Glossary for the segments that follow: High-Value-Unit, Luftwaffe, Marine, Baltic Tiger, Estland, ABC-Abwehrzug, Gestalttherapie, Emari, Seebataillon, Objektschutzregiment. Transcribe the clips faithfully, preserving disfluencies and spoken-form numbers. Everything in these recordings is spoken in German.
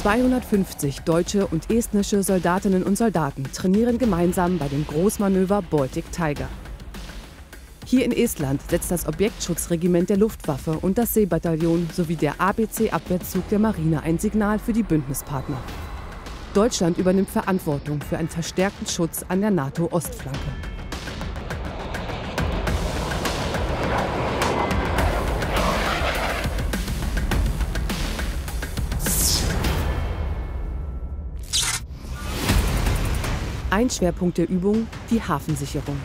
zweihundertfünfzig deutsche und estnische Soldatinnen und Soldaten trainieren gemeinsam bei dem Großmanöver Baltic Tiger. Hier in Estland setzt das Objektschutzregiment der Luftwaffe und das Seebataillon sowie der A B C-Abwehrzug der Marine ein Signal für die Bündnispartner. Deutschland übernimmt Verantwortung für einen verstärkten Schutz an der NATO-Ostflanke. Ein Schwerpunkt der Übung, die Hafensicherung.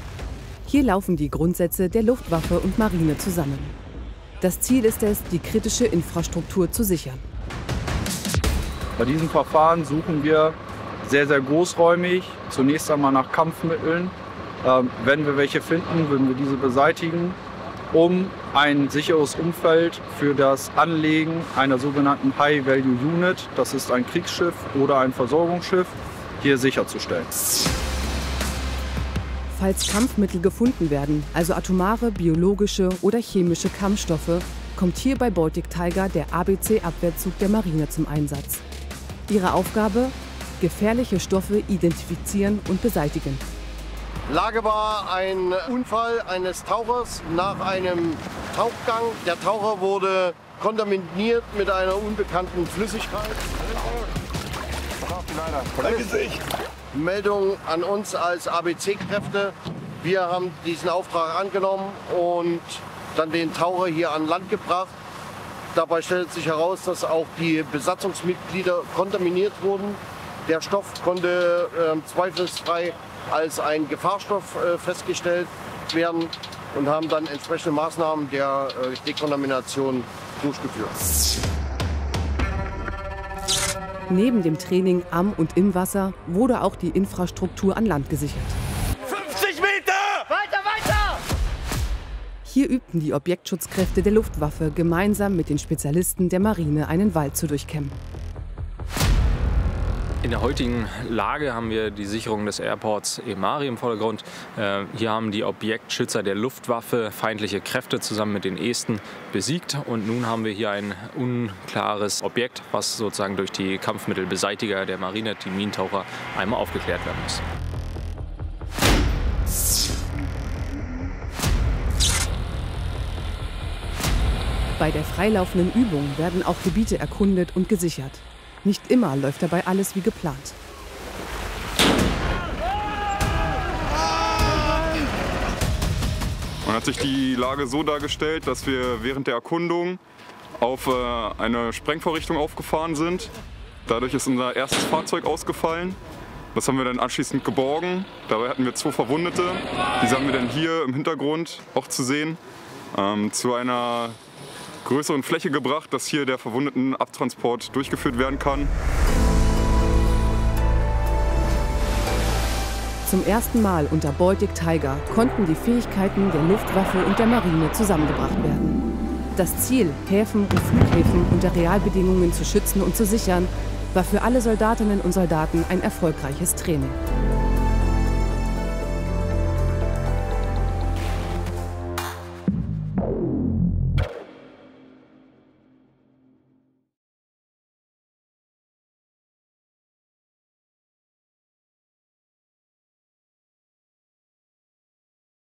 Hier laufen die Grundsätze der Luftwaffe und Marine zusammen. Das Ziel ist es, die kritische Infrastruktur zu sichern. Bei diesem Verfahren suchen wir sehr, sehr großräumig, zunächst einmal nach Kampfmitteln. Wenn wir welche finden, würden wir diese beseitigen, um ein sicheres Umfeld für das Anlegen einer sogenannten High-Value-Unit, das ist ein Kriegsschiff oder ein Versorgungsschiff, hier sicherzustellen. Falls Kampfmittel gefunden werden, also atomare, biologische oder chemische Kampfstoffe, kommt hier bei Baltic Tiger der A B C-Abwehrzug der Marine zum Einsatz. Ihre Aufgabe? Gefährliche Stoffe identifizieren und beseitigen. Lage war ein Unfall eines Tauchers nach einem Tauchgang. Der Taucher wurde kontaminiert mit einer unbekannten Flüssigkeit. Meldung an uns als A B C-Kräfte. Wir haben diesen Auftrag angenommen und dann den Taucher hier an Land gebracht. Dabei stellt sich heraus, dass auch die Besatzungsmitglieder kontaminiert wurden. Der Stoff konnte äh, zweifelsfrei als ein Gefahrstoff äh, festgestellt werden und haben dann entsprechende Maßnahmen der äh, Dekontamination durchgeführt. Neben dem Training am und im Wasser wurde auch die Infrastruktur an Land gesichert. fünfzig Meter! Weiter, weiter! Hier übten die Objektschutzkräfte der Luftwaffe gemeinsam mit den Spezialisten der Marine einen Wald zu durchkämmen. In der heutigen Lage haben wir die Sicherung des Airports Emari im Vordergrund. Äh, hier haben die Objektschützer der Luftwaffe feindliche Kräfte zusammen mit den Esten besiegt. Und nun haben wir hier ein unklares Objekt, was sozusagen durch die Kampfmittelbeseitiger der Marine, die Minentaucher, einmal aufgeklärt werden muss. Bei der freilaufenden Übung werden auch Gebiete erkundet und gesichert. Nicht immer läuft dabei alles wie geplant. Man hat sich die Lage so dargestellt, dass wir während der Erkundung auf eine Sprengvorrichtung aufgefahren sind. Dadurch ist unser erstes Fahrzeug ausgefallen. Das haben wir dann anschließend geborgen. Dabei hatten wir zwei Verwundete. Diese haben wir dann hier im Hintergrund auch zu sehen. Ähm, zu einer größeren Fläche gebracht, dass hier der verwundeten Abtransport durchgeführt werden kann. Zum ersten Mal unter Baltic Tiger konnten die Fähigkeiten der Luftwaffe und der Marine zusammengebracht werden. Das Ziel, Häfen und Flughäfen unter Realbedingungen zu schützen und zu sichern, war für alle Soldatinnen und Soldaten ein erfolgreiches Training.